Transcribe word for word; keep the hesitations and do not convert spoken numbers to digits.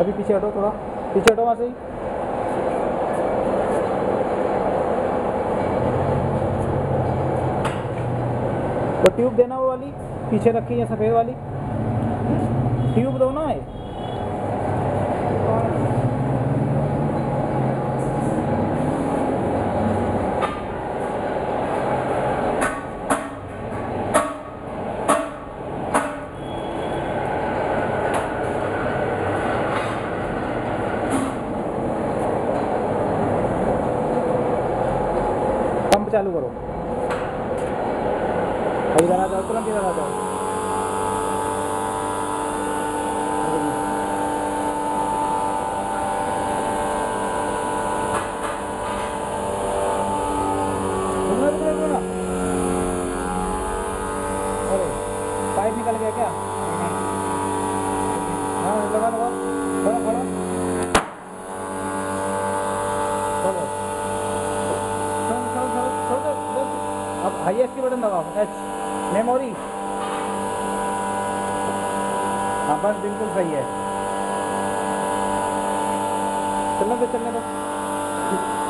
अभी पीछे हटो, थोड़ा पीछे हटो, वहाँ से ही तो ट्यूब देना, वो वाली पीछे रखी है सफ़ेद वाली ट्यूब दो ना। है पंप चालू करो, इधर आ जाओ, तुरंत इधर आ जाओ। पाइप निकल गया क्या? हाँ लगा लगा खोलो खोलो खोलो खोलो खोलो। अब हाई एच की बटन दबाओ, एच मेमोरी। हाँ बस बिल्कुल सही है। चलने दो चलने दो।